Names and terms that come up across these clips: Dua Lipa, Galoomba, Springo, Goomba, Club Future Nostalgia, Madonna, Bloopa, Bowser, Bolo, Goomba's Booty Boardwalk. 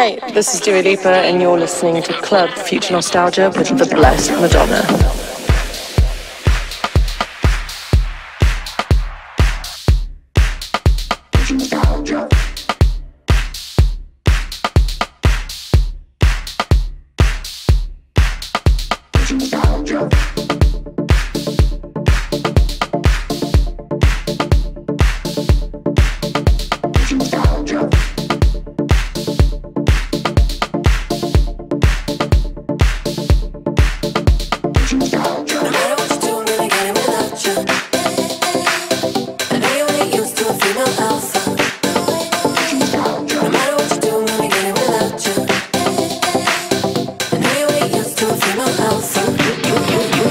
Hey, this is Dua Lipa, and you're listening to Club Future Nostalgia with the blessed Madonna. You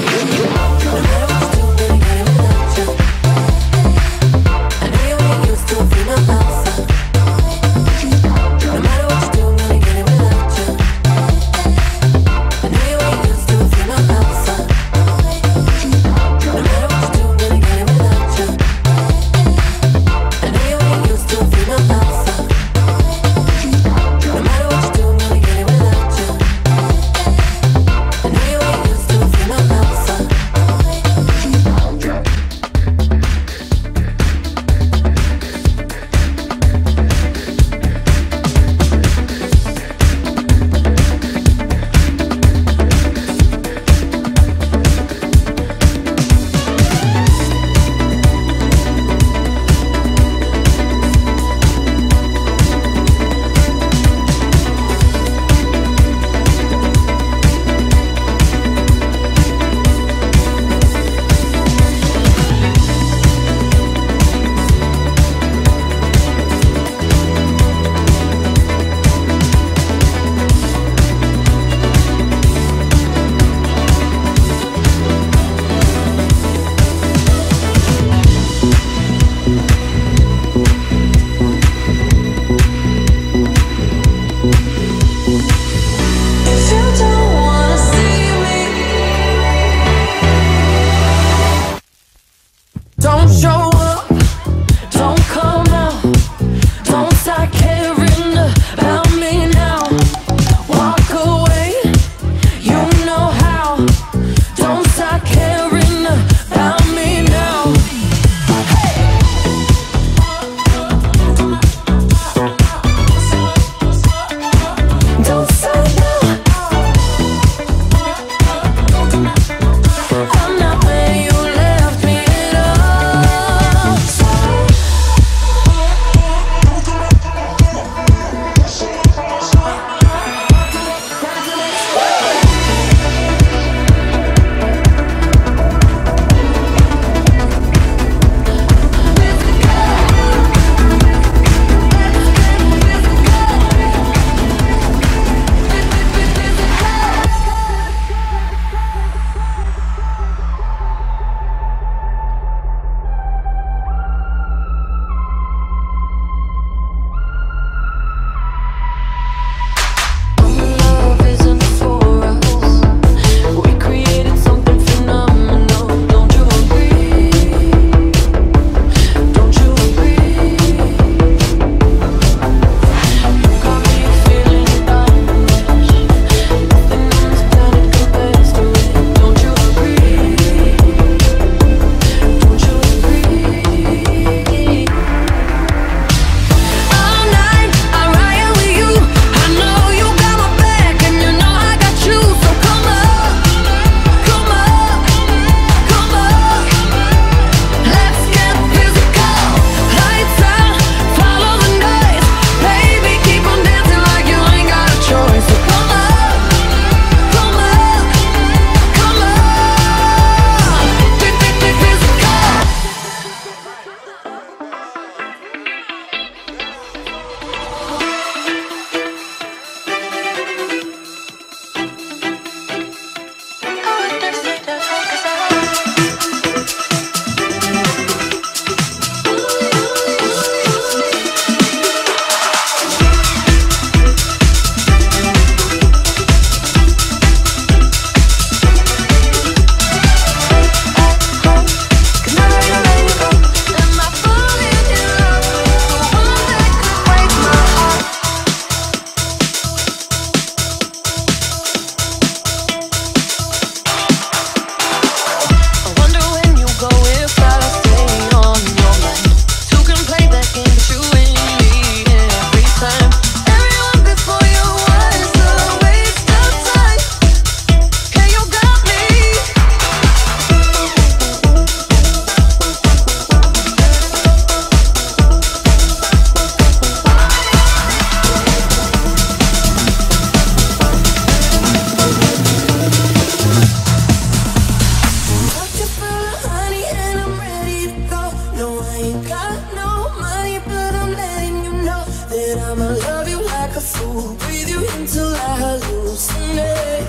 you, with you until I hallucinate.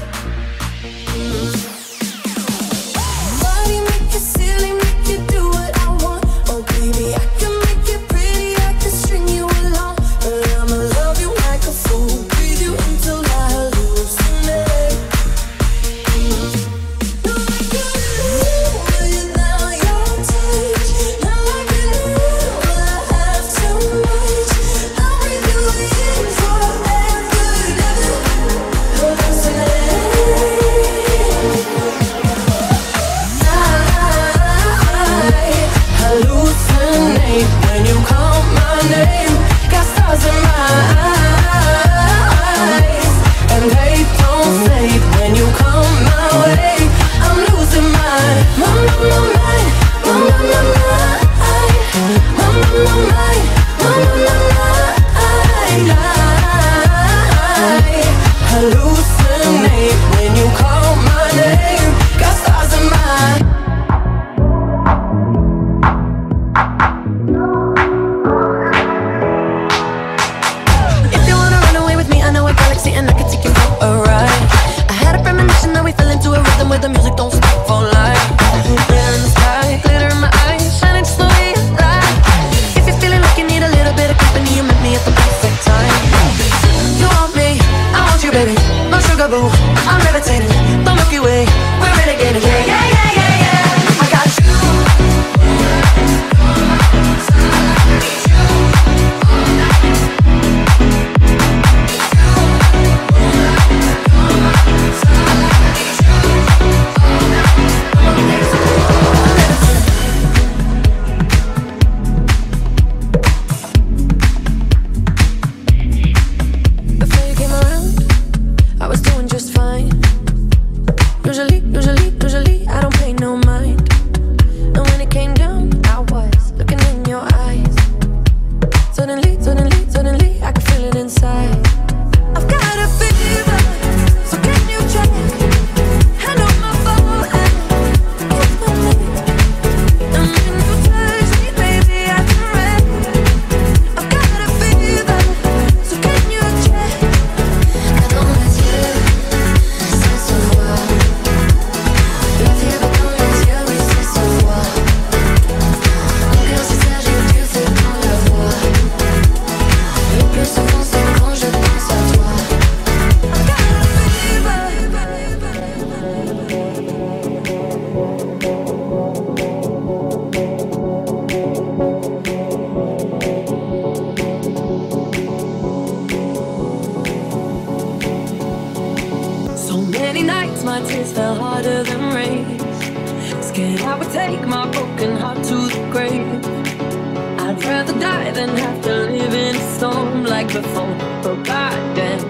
Body make it silly, make you do what I want. Oh baby, I can make you pretty, I can string you along. But I'ma love you like a fool, with you until I hallucinate. No, I can live without your touch. Now I can live without half so much. I'll bring you in forever. Hallucinate when you call my name. Got stars in my eyes, and they don't fade when you come my way. I'm losing my mind. Hallucinate when you call my name. Got stars in my eyes. If you wanna run away with me, I know a galaxy and I can take you for a ride. I had a premonition that we fell into a rhythm where the music don't stop for life. Glitter in the sky, glitter in my eyes, shining just the way you like. If you're feeling like you need a little bit of company, you met me at the perfect time. You want me, I want you, baby. My sugar boo, I'm levitating. The Milky Way, we're renegading. Yeah, yeah, yeah, yeah, yeah. I got you. Before you came around, I was doing just fine. Usually, I don't pay no mind. And when it came down, I was looking in your eyes. Suddenly, I could feel it inside. I've got a fever, so can you check? Hand on my phone and kiss my lips. And when you touch me, baby, I can wreck. I've got a fever, so can you check? I know it's you, since a while. Love you, but know it's you, since a while. Mon cœur s'élargit, tu fais tant la voix. Le plus souvent, c'est quand je pense à toi. I've got a fever. So many nights my tears fell harder than rain. Scared I would take my broken heart to the grave. I'd rather die than have to live in a storm like before. But by then